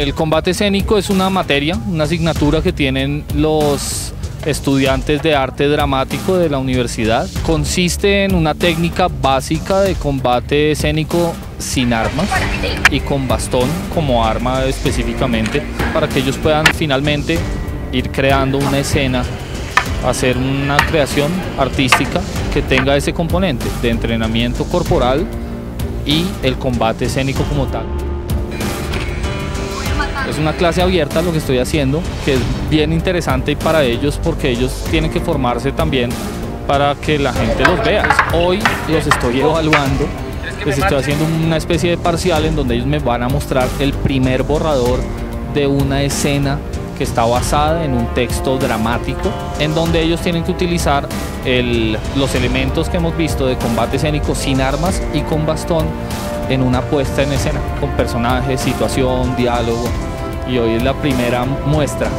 El combate escénico es una materia, una asignatura que tienen los estudiantes de arte dramático de la universidad. Consiste en una técnica básica de combate escénico sin armas y con bastón como arma específicamente, para que ellos puedan finalmente ir creando una escena, hacer una creación artística que tenga ese componente de entrenamiento corporal y el combate escénico como tal. Es una clase abierta lo que estoy haciendo, que es bien interesante para ellos porque ellos tienen que formarse también para que la gente los vea. Hoy los estoy evaluando, les estoy haciendo una especie de parcial en donde ellos me van a mostrar el primer borrador de una escena que está basada en un texto dramático, en donde ellos tienen que utilizar los elementos que hemos visto de combate escénico sin armas y con bastón en una puesta en escena, con personajes, situación, diálogo, y hoy es la primera muestra.